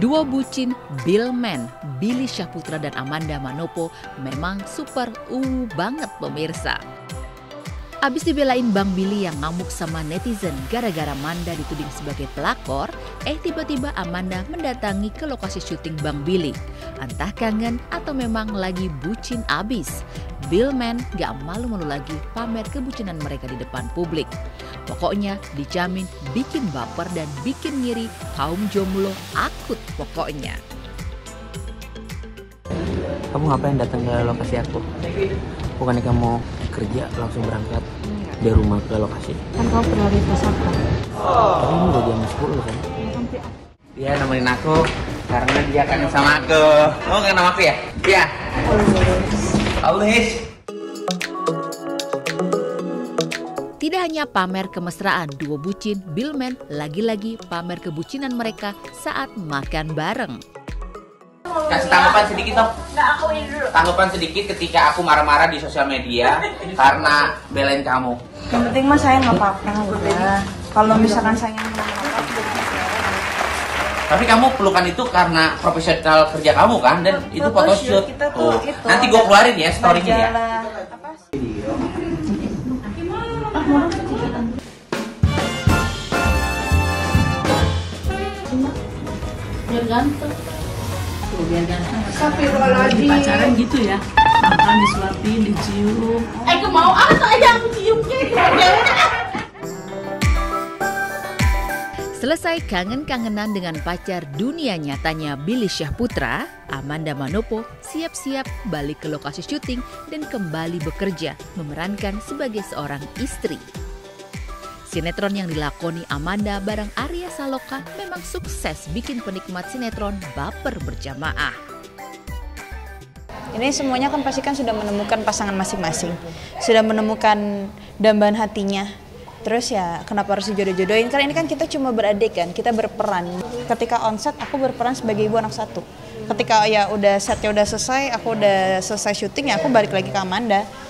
Duo bucin Billman, Billy Syahputra dan Amanda Manopo memang super banget pemirsa. Abis dibelain Bang Billy yang ngamuk sama netizen gara-gara Amanda dituding sebagai pelakor, tiba-tiba Amanda mendatangi ke lokasi syuting Bang Billy. Entah kangen atau memang lagi bucin abis, Billman gak malu-malu lagi pamer kebucinan mereka di depan publik. Pokoknya dijamin bikin baper dan bikin ngiri kaum jomblo akut pokoknya. Kamu ngapain datang ke lokasi aku? Bukannya kamu kerja langsung berangkat dari rumah ke lokasi? Kan kamu prioritas aku. Tapi ini udah jam 10 kan? Dia nemenin aku karena dia kangen sama aku. Kamu kangen sama aku ya? Iya. Always. Tidak hanya pamer kemesraan, duo bucin Billman lagi-lagi pamer kebucinan mereka saat makan bareng. Kasih tanggapan sedikit dong. Tanggapan sedikit ketika aku marah-marah di sosial media karena belain kamu. Yang penting mah saya nggak apa-apa. Kalau misalkan saya nggak apa-apa. Tapi kamu pelukan itu karena profesional kerja kamu kan, dan itu photoshoot. Oh. Nanti gue keluarin ya story-nya ya. Biar ganteng. Biar ganteng. Di pacaran gitu ya. Makan disuapin, dicium. Aku mau aja aku ciumnya. Selesai kangen-kangenan dengan pacar dunia nyatanya Billy Syahputra, Amanda Manopo siap-siap balik ke lokasi syuting dan kembali bekerja memerankan sebagai seorang istri. Sinetron yang dilakoni Amanda bareng Arya Saloka memang sukses bikin penikmat sinetron baper berjamaah. Ini semuanya kan pasti kan sudah menemukan pasangan masing-masing, sudah menemukan dambaan hatinya. Terus ya kenapa harus dijodoh-jodohin, karena ini kan kita cuma beradik kan, kita berperan. Ketika onset aku berperan sebagai ibu anak satu. Ketika ya udah setnya udah selesai, aku udah selesai syuting ya aku balik lagi ke Amanda.